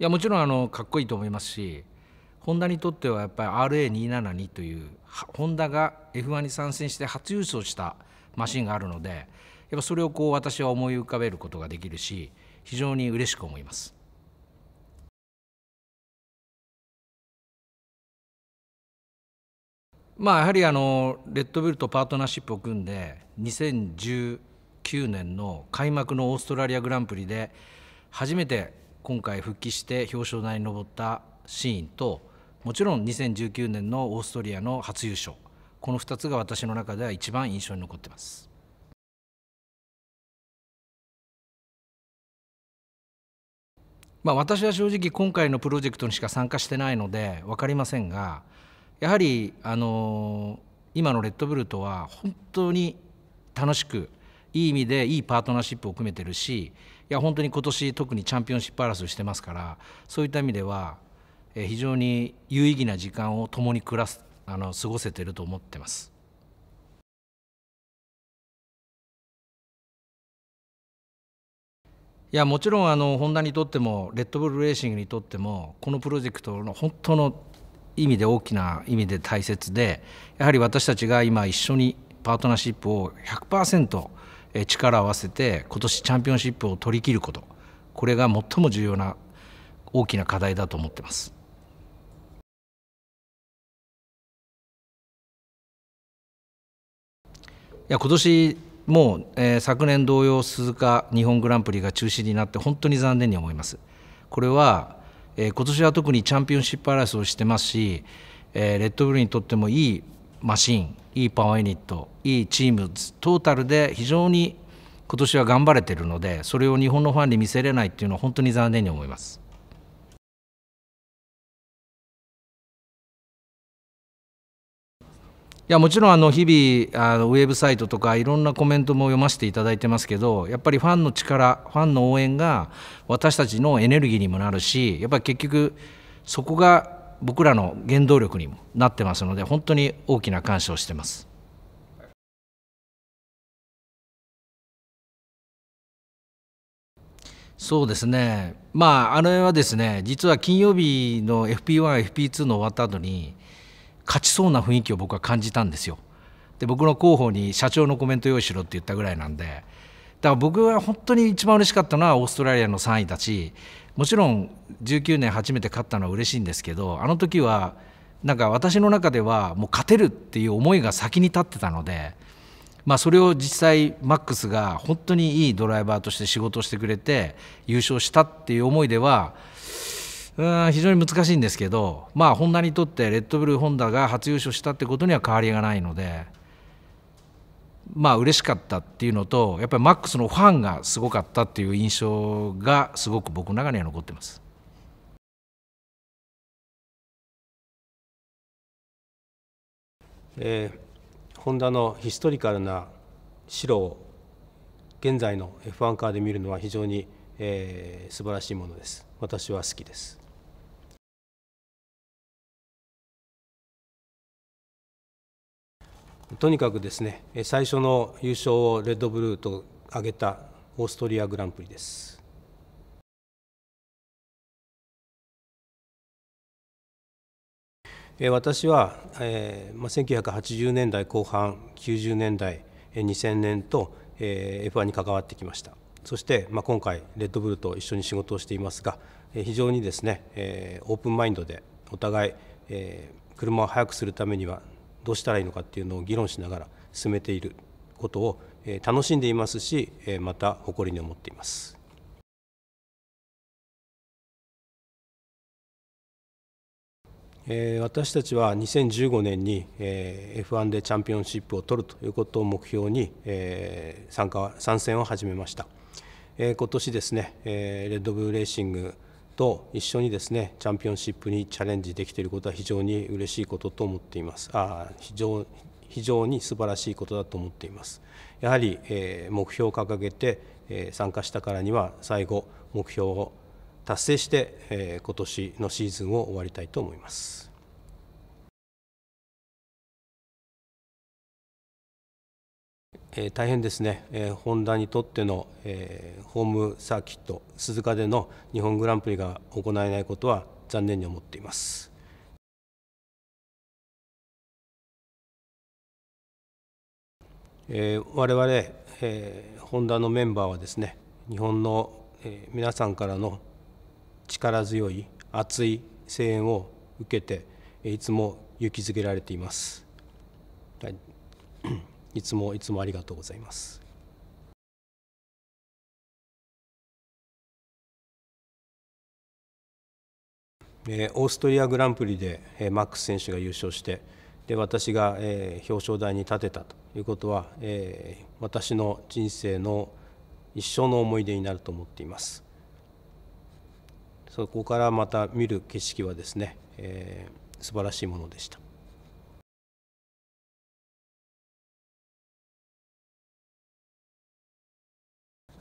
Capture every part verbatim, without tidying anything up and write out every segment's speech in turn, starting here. いやもちろんあのかっこいいと思いますし、ホンダにとってはやっぱり アールエーにひゃくななじゅうに というホンダが エフワン に参戦して初優勝したマシンがあるので、やっぱそれをこう私は思い浮かべることができるし、非常に嬉しく思います。まあやはりあのレッドブルとパートナーシップを組んでにせんじゅうきゅうねんの開幕のオーストラリアグランプリで初めて今回復帰して表彰台に上ったシーンと、もちろんにせんじゅうきゅうねんのオーストリアの初優勝、このふたつが私の中では一番印象に残っています。まあ私は正直今回のプロジェクトにしか参加してないので分かりませんが、やはりあの今のレッドブルとは本当に楽しくいい意味でいいパートナーシップを組めてるし、いや本当に今年特にチャンピオンシップ争いしてますから、そういった意味では非常に有意義な時間を共に暮らすあの過ごせてると思ってます。いやもちろんあのホンダにとってもレッドブルレーシングにとってもこのプロジェクトの本当の意味で大きな意味で大切で、やはり私たちが今一緒にパートナーシップを ひゃくパーセント 力を合わせて今年チャンピオンシップを取り切ること、これが最も重要な大きな課題だと思ってます。いや今年もう、えー、昨年同様鈴鹿日本グランプリが中止になって本当に残念に思います。これは、えー、今年は特にチャンピオンシップ争いをしてますし、えー、レッドブルにとってもいいマシン、いいパワーユニット、いいチームトータルで非常に今年は頑張れているので、それを日本のファンに見せれないっていうのは本当に残念に思います。いやもちろんあの日々あのウェブサイトとかいろんなコメントも読ませていただいてますけど、やっぱりファンの力、ファンの応援が私たちのエネルギーにもなるし、やっぱり結局そこが僕らの原動力にもなってますので、本当に大きな感謝をしてます。そうですね、まああれはですね、実は金曜日の エフピーワン、エフピーツー の終わった後に勝ちそうな雰囲気を僕は感じたんですよ。で僕の広報に社長のコメント用意しろって言ったぐらいなんで、だから僕は本当に一番嬉しかったのはオーストラリアのさんいだし、もちろんじゅうきゅうねん初めて勝ったのは嬉しいんですけど、あの時はなんか私の中ではもう勝てるっていう思いが先に立ってたので、まあ、それを実際マックスが本当にいいドライバーとして仕事をしてくれて優勝したっていう思いではうん非常に難しいんですけど、まあ、ホンダにとってレッドブルホンダが初優勝したってことには変わりがないので、まあ嬉しかったっていうのと、やっぱりマックスのファンがすごかったっていう印象がすごく僕の中には残ってます。えー、ホンダのヒストリカルな白を現在の エフワン カーで見るのは非常に、えー、素晴らしいものです。私は好きです。とにかくですね、最初の優勝をレッドブルーと挙げたオーストリアグランプリです。私はせんきゅうひゃくはちじゅうねんだいこう半、きゅうじゅうねんだい、にせんねんと エフワン に関わってきました。そして今回レッドブルと一緒に仕事をしていますが、非常にですねオープンマインドでお互い車を速くするためにはどうしたらいいのかっていうのを議論しながら進めていることを楽しんでいますし、また誇りに思っています。私たちはにせんじゅうごねんに エフワン でチャンピオンシップを取るということを目標に参加参戦を始めました。今年ですね、レッドブルレーシングと一緒にですねチャンピオンシップにチャレンジできていることは非常に嬉しいことと思っています。あ非常非常に素晴らしいことだと思っています。やはり目標を掲げて参加したからには最後目標を達成して今年のシーズンを終わりたいと思います。えー、大変ですね、えー、ホンダにとっての、えー、ホームサーキット、鈴鹿での日本グランプリが行えないことは残念に思っています。えー、我々、えー、ホンダのメンバーはですね、日本の、えー、皆さんからの力強い熱い声援を受けて、いつも勇気づけられています。はい、いつもいつもありがとうございます。えー、オーストリアグランプリで、えー、マックス選手が優勝して、で私が、えー、表彰台に立てたということは、えー、私の人生の一生の思い出になると思っています。そこからまた見る景色はですね、えー、素晴らしいものでした。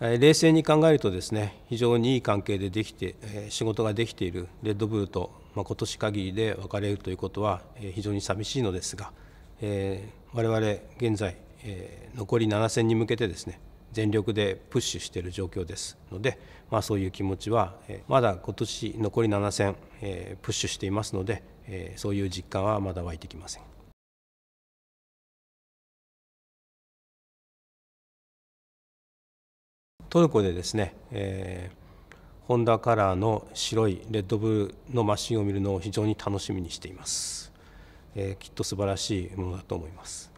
冷静に考えるとですね、非常にいい関係でできて、仕事ができているレッドブルと、まあ、今年限りで別れるということは非常に寂しいのですが、えー、我々現在、えー、残りなな戦に向けてですね、全力でプッシュしている状況ですので、まあ、そういう気持ちは、えー、まだ今年残りなな戦、えー、プッシュしていますので、えー、そういう実感はまだ湧いてきません。トルコでですね、えー、ホンダカラーの白いレッドブルのマシンを見るのを非常に楽しみにしています。えー、きっと素晴らしいものだと思います。